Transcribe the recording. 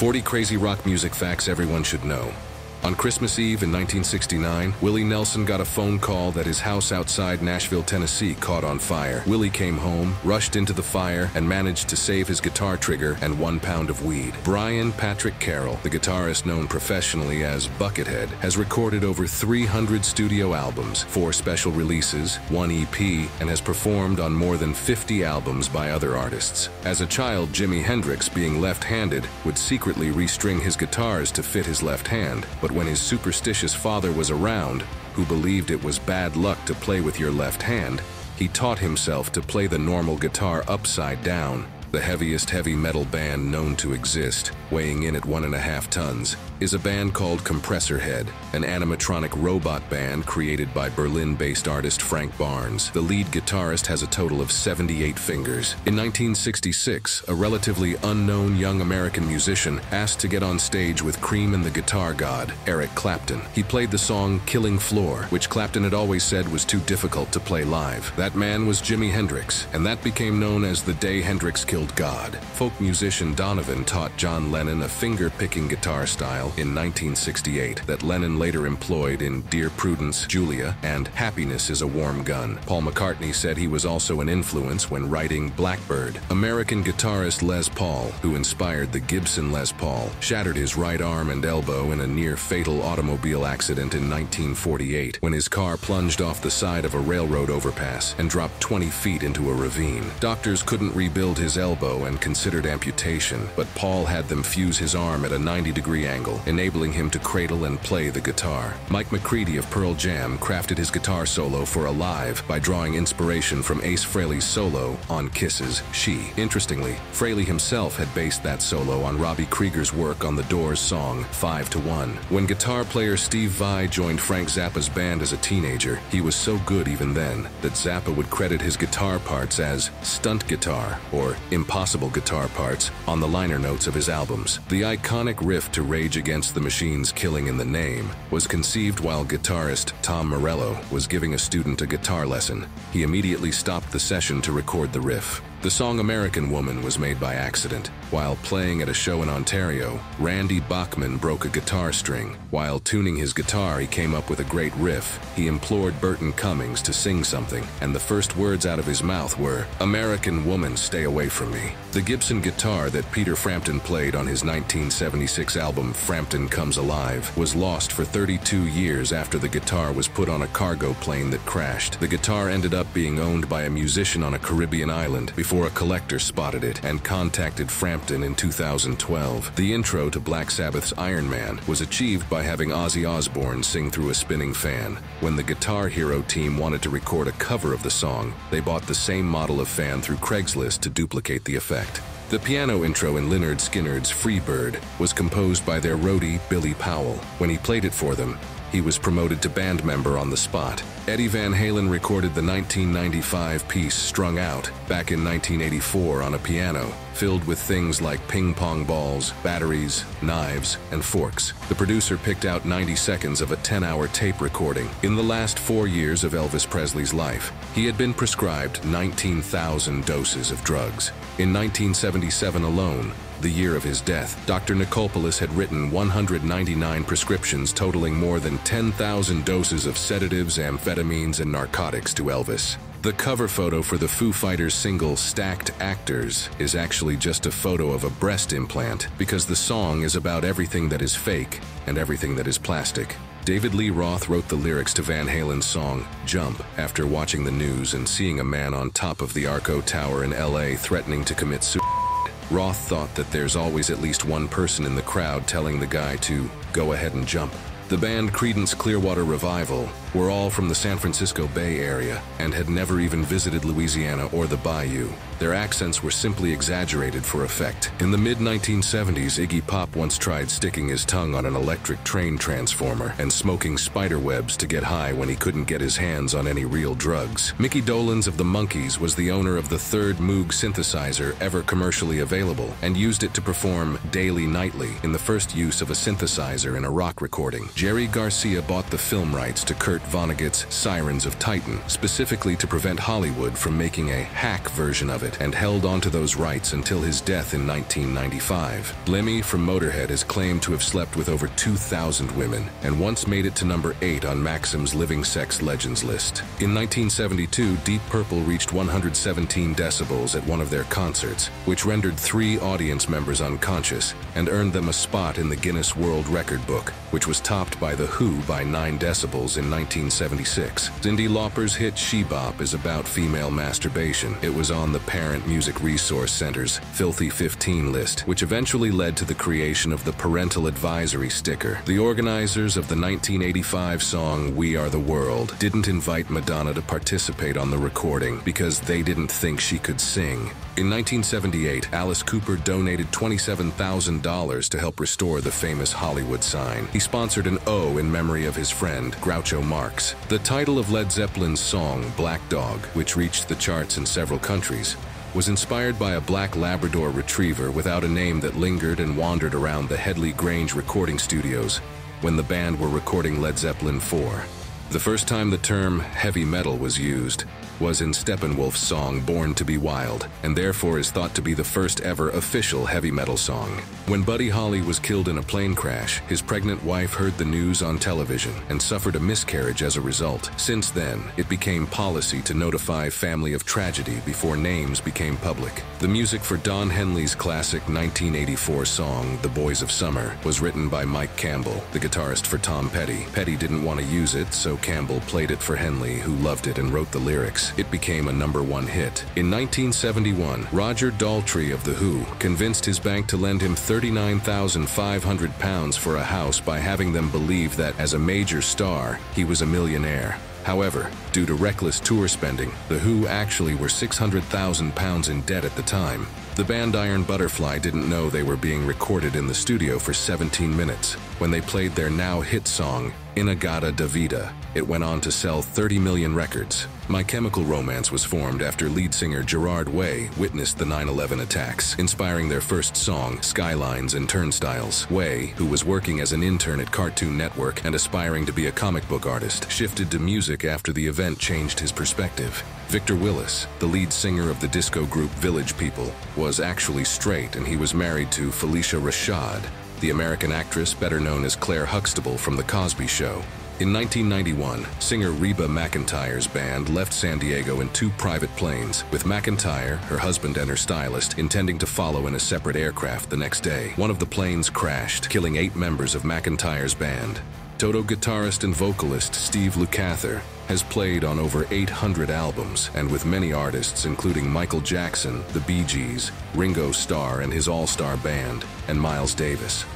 40 crazy rock music facts everyone should know. On Christmas Eve in 1969, Willie Nelson got a phone call that his house outside Nashville, Tennessee caught on fire. Willie came home, rushed into the fire, and managed to save his guitar trigger and 1 pound of weed. Brian Patrick Carroll, the guitarist known professionally as Buckethead, has recorded over 300 studio albums, 4 special releases, 1 EP, and has performed on more than 50 albums by other artists. As a child, Jimi Hendrix, being left-handed, would secretly restring his guitars to fit his left hand, but when his superstitious father was around, who believed it was bad luck to play with your left hand, he taught himself to play the normal guitar upside down. The heaviest heavy metal band known to exist, weighing in at 1.5 tons, is a band called Compressorhead, an animatronic robot band created by Berlin-based artist Frank Barnes. The lead guitarist has a total of 78 fingers. In 1966, a relatively unknown young American musician asked to get on stage with Cream and the guitar god, Eric Clapton. He played the song Killing Floor, which Clapton had always said was too difficult to play live. That man was Jimi Hendrix, and that became known as the day Hendrix killed God. Folk musician Donovan taught John Lennon a finger-picking guitar style in 1968 that Lennon later employed in Dear Prudence, Julia, and Happiness is a Warm Gun. Paul McCartney said he was also an influence when writing Blackbird. American guitarist Les Paul, who inspired the Gibson Les Paul, shattered his right arm and elbow in a near-fatal automobile accident in 1948 when his car plunged off the side of a railroad overpass and dropped 20 feet into a ravine. Doctors couldn't rebuild his elbow and considered amputation, but Paul had them fuse his arm at a 90-degree angle, enabling him to cradle and play the guitar. Mike McCready of Pearl Jam crafted his guitar solo for Alive by drawing inspiration from Ace Frehley's solo on Kisses, She. Interestingly, Frehley himself had based that solo on Robbie Krieger's work on The Doors' song 5-to-1. When guitar player Steve Vai joined Frank Zappa's band as a teenager, he was so good even then that Zappa would credit his guitar parts as stunt guitar or impossible guitar parts on the liner notes of his albums. The iconic riff to Rage Against the Machine's Killing in the Name was conceived while guitarist Tom Morello was giving a student a guitar lesson. He immediately stopped the session to record the riff. The song American Woman was made by accident. While playing at a show in Ontario, Randy Bachman broke a guitar string. While tuning his guitar, he came up with a great riff. He implored Burton Cummings to sing something, and the first words out of his mouth were, "American woman, stay away from me." The Gibson guitar that Peter Frampton played on his 1976 album Frampton Comes Alive was lost for 32 years after the guitar was put on a cargo plane that crashed. The guitar ended up being owned by a musician on a Caribbean island before a collector spotted it and contacted Frampton in 2012. The intro to Black Sabbath's Iron Man was achieved by having Ozzy Osbourne sing through a spinning fan. When the Guitar Hero team wanted to record a cover of the song, they bought the same model of fan through Craigslist to duplicate the effect. The piano intro in Lynyrd Skynyrd's Free Bird was composed by their roadie Billy Powell. When he played it for them, he was promoted to band member on the spot. Eddie Van Halen recorded the 1995 piece Strung Out back in 1984 on a piano, filled with things like ping pong balls, batteries, knives, and forks. The producer picked out 90 seconds of a 10-hour tape recording. In the last 4 years of Elvis Presley's life, he had been prescribed 19,000 doses of drugs. In 1977 alone, the year of his death, Dr. Nikolopoulos had written 199 prescriptions totaling more than 10,000 doses of sedatives, amphetamines, and narcotics to Elvis. The cover photo for the Foo Fighters single Stacked Actors is actually just a photo of a breast implant, because the song is about everything that is fake and everything that is plastic. David Lee Roth wrote the lyrics to Van Halen's song, Jump, after watching the news and seeing a man on top of the Arco Tower in LA threatening to commit suicide. Roth thought that there's always at least one person in the crowd telling the guy to go ahead and jump. The band Creedence Clearwater Revival were all from the San Francisco Bay Area and had never even visited Louisiana or the Bayou. Their accents were simply exaggerated for effect. In the mid-1970s, Iggy Pop once tried sticking his tongue on an electric train transformer and smoking spiderwebs to get high when he couldn't get his hands on any real drugs. Mickey Dolenz of The Monkees was the owner of the third Moog synthesizer ever commercially available and used it to perform Daily Nightly in the first use of a synthesizer in a rock recording. Jerry Garcia bought the film rights to Kurt Vonnegut's Sirens of Titan, specifically to prevent Hollywood from making a hack version of it, and held onto those rights until his death in 1995. Lemmy from Motorhead is claimed to have slept with over 2,000 women, and once made it to number 8 on Maxim's Living Sex Legends list. In 1972, Deep Purple reached 117 decibels at one of their concerts, which rendered 3 audience members unconscious and earned them a spot in the Guinness World Record Book, which was topped by The Who by 9 decibels in 1976. Cyndi Lauper's hit She Bop is about female masturbation. It was on the Parent Music Resource Center's Filthy 15 list, which eventually led to the creation of the Parental Advisory sticker. The organizers of the 1985 song We Are the World didn't invite Madonna to participate on the recording because they didn't think she could sing. In 1978, Alice Cooper donated $27,000 to help restore the famous Hollywood sign. He sponsored an O in memory of his friend, Groucho Marx. The title of Led Zeppelin's song, Black Dog, which reached the charts in several countries, was inspired by a black Labrador retriever without a name that lingered and wandered around the Headley Grange recording studios when the band were recording Led Zeppelin IV. The first time the term heavy metal was used was in Steppenwolf's song Born to be Wild, and therefore is thought to be the first ever official heavy metal song. When Buddy Holly was killed in a plane crash, his pregnant wife heard the news on television and suffered a miscarriage as a result. Since then, it became policy to notify family of tragedy before names became public. The music for Don Henley's classic 1984 song The Boys of Summer was written by Mike Campbell, the guitarist for Tom Petty. Petty didn't want to use it, so Campbell played it for Henley, who loved it and wrote the lyrics. It became a number 1 hit. In 1971, Roger Daltrey of The Who convinced his bank to lend him £39,500 for a house by having them believe that, as a major star, he was a millionaire. However, due to reckless tour spending, The Who actually were £600,000 in debt at the time. The band Iron Butterfly didn't know they were being recorded in the studio for 17 minutes when they played their now-hit song, Inagata Da Vida. It went on to sell 30 million records. My Chemical Romance was formed after lead singer Gerard Way witnessed the 9/11 attacks, inspiring their first song, Skylines and Turnstiles. Way, who was working as an intern at Cartoon Network and aspiring to be a comic book artist, shifted to music after the event changed his perspective. Victor Willis, the lead singer of the disco group Village People, was actually straight, and he was married to Felicia Rashad, the American actress better known as Claire Huxtable from The Cosby Show. In 1991, singer Reba McEntire's band left San Diego in 2 private planes, with McEntire, her husband, and her stylist intending to follow in a separate aircraft the next day. One of the planes crashed, killing 8 members of McEntire's band. Toto guitarist and vocalist Steve Lukather has played on over 800 albums and with many artists including Michael Jackson, the Bee Gees, Ringo Starr and his all-star band, and Miles Davis.